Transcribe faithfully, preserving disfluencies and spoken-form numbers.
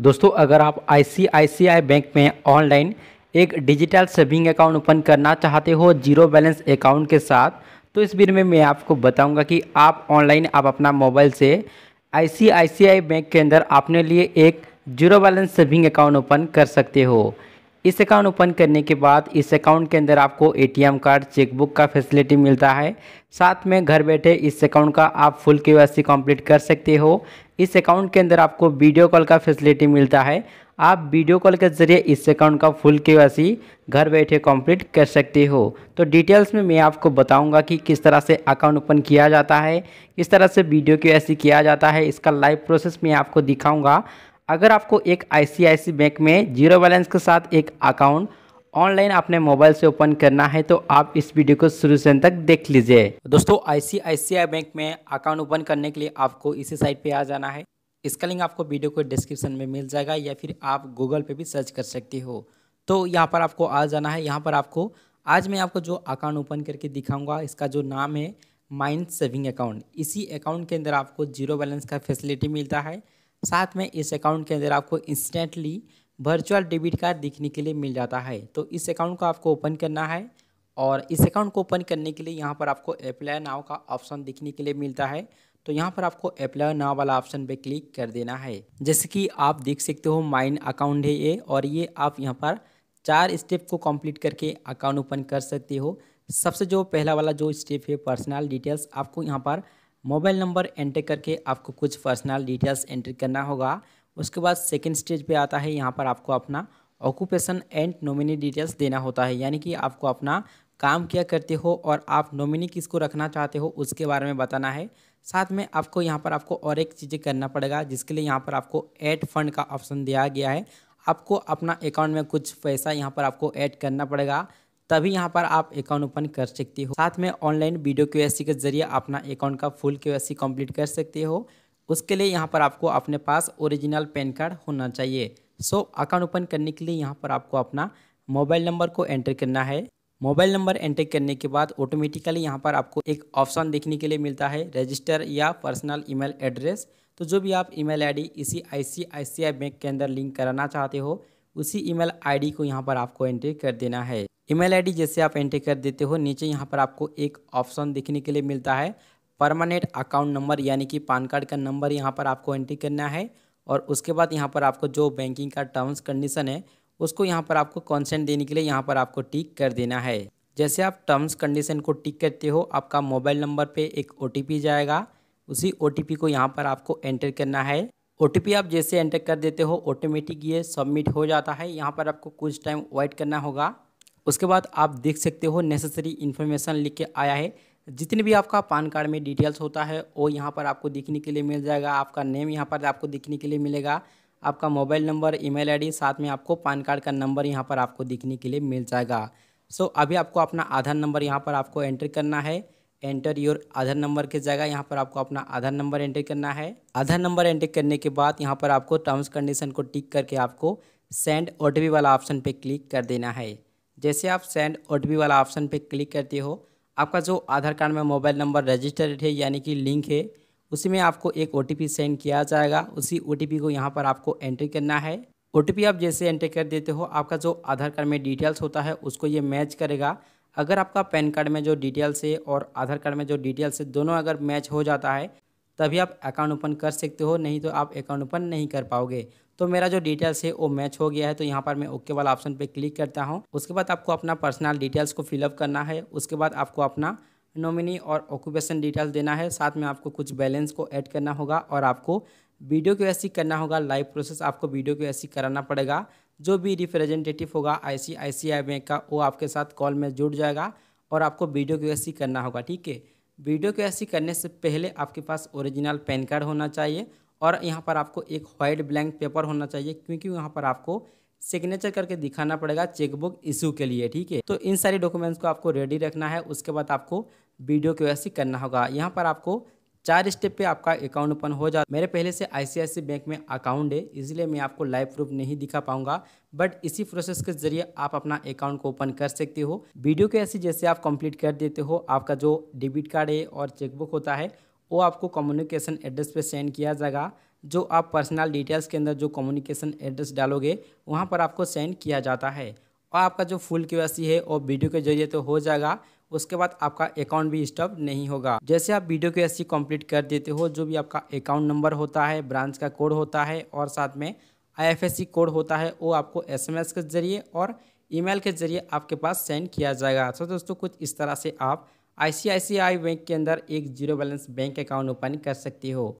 दोस्तों अगर आप I C I C I bank में ऑनलाइन एक डिजिटल सेविंग अकाउंट ओपन करना चाहते हो जीरो बैलेंस अकाउंट के साथ, तो इस वीडियो में मैं आपको बताऊंगा कि आप ऑनलाइन आप अपना मोबाइल से आई C I C I bank के अंदर अपने लिए एक zero balance saving account open कर सकते हो। इस अकाउंट ओपन करने के बाद इस अकाउंट के अंदर आपको A T M card, chequebook का फैसिलिटी मिलता है। साथ में घर बैठे इस अकाउंट का आप फुल के वाई सी कंप्लीट कर सकते हो। इस अकाउंट के अंदर आपको वीडियो कॉल का फैसिलिटी मिलता है। आप वीडियो कॉल के जरिए इस अकाउंट का फुल के वाई सी घर बैठे कंप्लीट कर सकते हो। तो डिटेल्स में मैं आपको बताऊंगा कि किस तरह से अकाउंट ओपन किया जाता है, किस तरह से वीडियो के वाई सी किया जाता है, इसका लाइव प्रोसेस मैं आपको दिखाऊँगा। अगर आपको एक I C I C I bank में जीरो बैलेंस के साथ एक अकाउंट ऑनलाइन अपने मोबाइल से ओपन करना है तो आप इस वीडियो को शुरू से अंत तक देख लीजिए। दोस्तों I C I C I bank में अकाउंट ओपन करने के लिए आपको इसी साइट पे आ जाना है। इसका लिंक आपको वीडियो को डिस्क्रिप्शन में मिल जाएगा या फिर आप गूगल पे भी सर्च कर सकते हो। तो यहाँ पर आपको आ जाना है। यहाँ पर आपको आज मैं आपको जो अकाउंट ओपन करके दिखाऊँगा इसका जो नाम है माइंड सेविंग अकाउंट। इसी अकाउंट के अंदर आपको जीरो बैलेंस का फैसिलिटी मिलता है। साथ में इस अकाउंट के अंदर आपको इंस्टेंटली वर्चुअल डेबिट कार्ड दिखने के लिए मिल जाता है। तो इस अकाउंट को आपको ओपन करना है और इस अकाउंट को ओपन करने के लिए यहाँ पर आपको अप्लाई नाउ का ऑप्शन दिखने के लिए मिलता है। तो यहाँ पर आपको अप्लाई नाउ वाला ऑप्शन पे क्लिक कर देना है। जैसे कि आप देख सकते हो माइंड अकाउंट है ये, और ये आप यहाँ पर चार स्टेप को कम्प्लीट करके अकाउंट ओपन कर सकते हो। सबसे जो पहला वाला जो स्टेप है पर्सनल डिटेल्स, आपको यहाँ पर मोबाइल नंबर एंटर करके आपको कुछ पर्सनल डिटेल्स एंटर करना होगा। उसके बाद सेकंड स्टेज पे आता है, यहाँ पर आपको अपना ऑक्यूपेशन एंड नॉमिनी डिटेल्स देना होता है, यानी कि आपको अपना काम क्या करते हो और आप नॉमिनी किसको रखना चाहते हो उसके बारे में बताना है। साथ में आपको यहाँ पर आपको और एक चीज़ें करना पड़ेगा, जिसके लिए यहाँ पर आपको ऐड फंड का ऑप्शन दिया गया है। आपको अपना अकाउंट में कुछ पैसा यहाँ पर आपको ऐड करना पड़ेगा, तभी यहाँ पर आप अकाउंट ओपन कर सकते हो। साथ में online video K Y C के जरिए अपना अकाउंट का फुल के वाई सी कंप्लीट कर सकते हो। उसके लिए यहाँ पर आपको अपने पास ओरिजिनल पैन कार्ड होना चाहिए। सो अकाउंट ओपन करने के लिए यहाँ पर आपको अपना मोबाइल नंबर को एंटर करना है। मोबाइल नंबर एंटर करने के बाद ऑटोमेटिकली यहाँ पर आपको एक ऑप्शन देखने के लिए मिलता है रजिस्टर या पर्सनल ईमेल एड्रेस। तो जो भी आप ईमेल आई डी इसी आई C I C I bank के अंदर लिंक कराना चाहते हो उसी ईमेल आई डी को यहाँ पर आपको एंट्री कर देना है। ईमेल आई डी जैसे आप एंट्री कर देते हो नीचे यहाँ पर आपको एक ऑप्शन देखने के लिए मिलता है परमानेंट अकाउंट नंबर, यानी कि पान कार्ड का नंबर यहाँ पर आपको एंट्री करना है। और उसके बाद यहाँ पर आपको जो बैंकिंग का टर्म्स कंडीशन है उसको यहाँ पर आपको कंसेंट देने के लिए यहाँ पर आपको टिक कर देना है। जैसे आप टर्म्स कंडीशन को टिक करते हो आपका मोबाइल नंबर पर एक ओ टी पी जाएगा, उसी ओ टी पी को यहाँ पर आपको एंटर करना है। ओ टी पी आप जैसे एंटर कर देते हो ऑटोमेटिक ये सबमिट हो जाता है। यहाँ पर आपको कुछ टाइम वेट करना होगा। उसके बाद आप देख सकते हो नेसेसरी इन्फॉर्मेशन लिख के आया है। जितने भी आपका पान कार्ड में डिटेल्स होता है वो यहाँ पर आपको दिखने के लिए मिल जाएगा। आपका नेम यहाँ पर आपको दिखने के लिए मिलेगा, आपका मोबाइल नंबर, ईमेल आईडी, साथ में आपको पान कार्ड का नंबर यहाँ पर आपको दिखने के लिए मिल जाएगा। सो अभी आपको अपना आधार नंबर यहाँ पर आपको एंटर करना है। एंटर योर आधार नंबर की जगह यहाँ पर आपको अपना आधार नंबर एंटर करना है। आधार नंबर एंटर करने के बाद यहाँ पर आपको टर्म्स कंडीशन को टिक करके आपको सेंड ओ टी पी वाला ऑप्शन पे क्लिक कर देना है। जैसे आप सेंड ओ टी पी वाला ऑप्शन पे क्लिक करते हो आपका जो आधार कार्ड में मोबाइल नंबर रजिस्टर्ड है यानी कि लिंक है उसी में आपको एक ओ टी पी सेंड किया जाएगा। उसी ओ टी पी को यहाँ पर आपको एंट्री करना है। ओ टी पी आप जैसे एंटर कर देते हो आपका जो आधार कार्ड में डिटेल्स होता है उसको ये मैच करेगा। अगर आपका पैन कार्ड में जो डिटेल्स है और आधार कार्ड में जो डिटेल्स है दोनों अगर मैच हो जाता है तभी आप अकाउंट ओपन कर सकते हो, नहीं तो आप अकाउंट ओपन नहीं कर पाओगे। तो मेरा जो डिटेल्स है वो मैच हो गया है तो यहाँ पर मैं ओके वाला ऑप्शन पे क्लिक करता हूँ। उसके बाद आपको अपना पर्सनल डिटेल्स को फिलअप करना है। उसके बाद आपको अपना नॉमिनी और ऑक्यूपेशन डिटेल्स देना है। साथ में आपको कुछ बैलेंस को ऐड करना होगा और आपको वीडियो के वाई सी करना होगा। लाइव प्रोसेस आपको वीडियो के वाई सी कराना पड़ेगा। जो भी रिप्रेजेंटेटिव होगा आई C I C I bank का वो आपके साथ कॉल में जुड़ जाएगा और आपको वीडियो के वाई सी करना होगा। ठीक है, वीडियो के वाई सी करने से पहले आपके पास ओरिजिनल पैन कार्ड होना चाहिए और यहाँ पर आपको एक वाइट ब्लैंक पेपर होना चाहिए, क्योंकि यहाँ पर आपको सिग्नेचर करके दिखाना पड़ेगा चेकबुक इशू के लिए। ठीक है, तो इन सारे डॉक्यूमेंट्स को आपको रेडी रखना है। उसके बाद आपको वीडियो के वाई सी करना होगा। यहाँ पर आपको चार स्टेप पे आपका अकाउंट ओपन हो जाता है। मेरे पहले से आई C I C I bank में अकाउंट है इसलिए मैं आपको लाइव प्रूफ नहीं दिखा पाऊंगा, बट इसी प्रोसेस के जरिए आप अपना अकाउंट को ओपन कर सकते हो। वीडियो के वाई सी जैसे आप कंप्लीट कर देते हो आपका जो डेबिट कार्ड है और चेकबुक होता है वो आपको कम्युनिकेशन एड्रेस पे सेंड किया जाएगा। जो आप पर्सनल डिटेल्स के अंदर जो कम्युनिकेशन एड्रेस डालोगे वहाँ पर आपको सेंड किया जाता है। और आपका जो फुल केवाईसी है वो वीडियो के जरिए तो हो जाएगा, उसके बाद आपका अकाउंट भी स्टॉप नहीं होगा। जैसे आप वीडियो केवाईसी कंप्लीट कर देते हो, जो भी आपका अकाउंट नंबर होता है, ब्रांच का कोड होता है और साथ में आईएफएससी कोड होता है, वो आपको एसएमएस के जरिए और ईमेल के जरिए आपके पास सेंड किया जाएगा। तो दोस्तों कुछ इस तरह से आप आईसीआईसीआई बैंक के अंदर एक zero balance bank account open कर सकते हो।